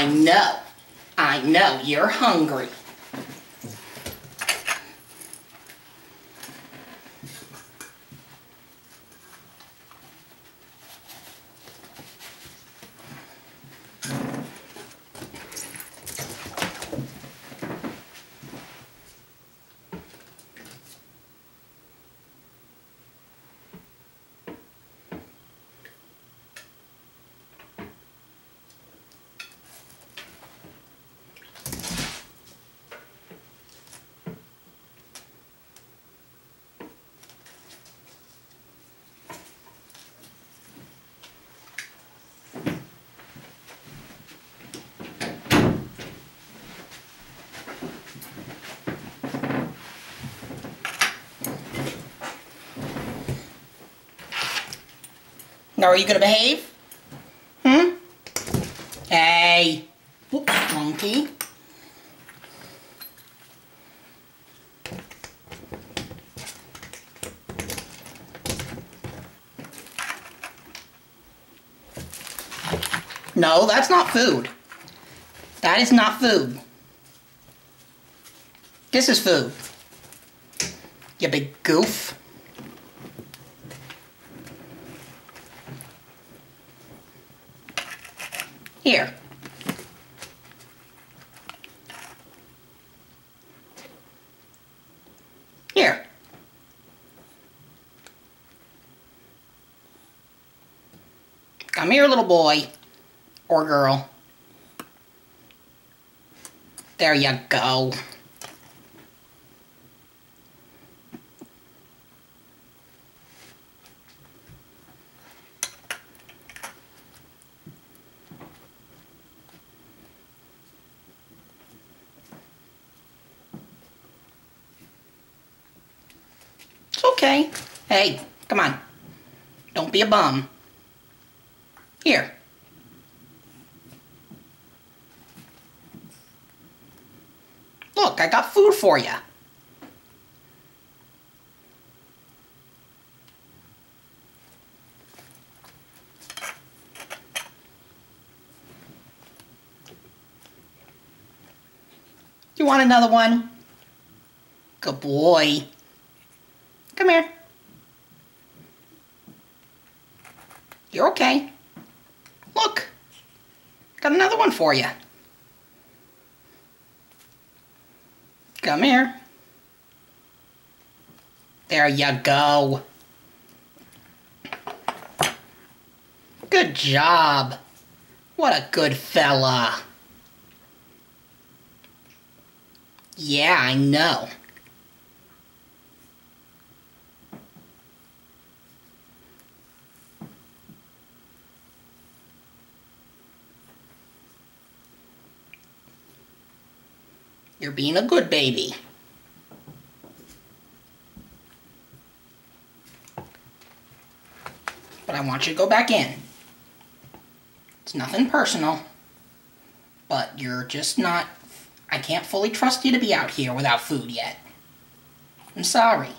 I know you're hungry. Now, are you going to behave? Hmm? Hey. Whoops, monkey. No, that's not food. That is not food. This is food. You big goof. Here. Here. Come here, little boy. Or girl. There you go. Okay. Hey, come on. Don't be a bum. Here. Look, I got food for you. You want another one? Good boy. Come here. You're okay. Look, got another one for you. Come here. There you go. Good job. What a good fella. Yeah, I know. You're being a good baby. But I want you to go back in. It's nothing personal. But you're just not... I can't fully trust you to be out here without food yet. I'm sorry.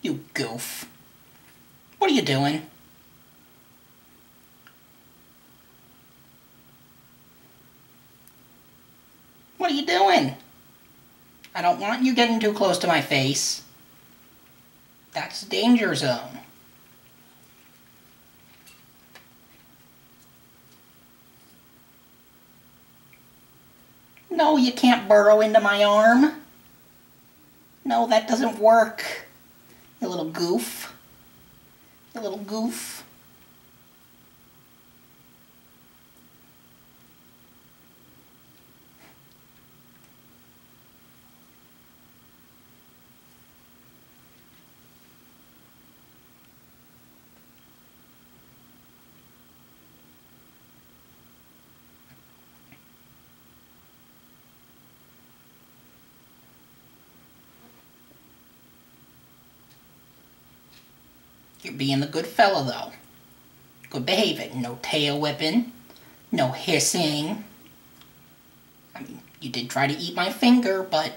You goof. What are you doing? What are you doing? I don't want you getting too close to my face. That's the danger zone. No, you can't burrow into my arm. No, that doesn't work. You little goof. You little goof. You're being the good fella, though. Good behaving. No tail whipping. No hissing. I mean, you did try to eat my finger, but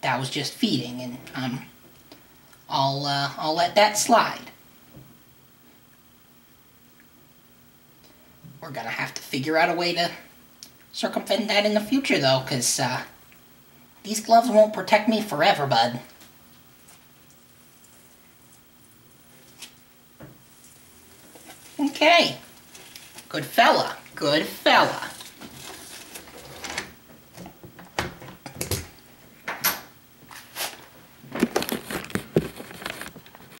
that was just feeding, and I'm I'll let that slide. We're gonna have to figure out a way to circumvent that in the future, though, because these gloves won't protect me forever, bud. Okay. Good fella. Good fella.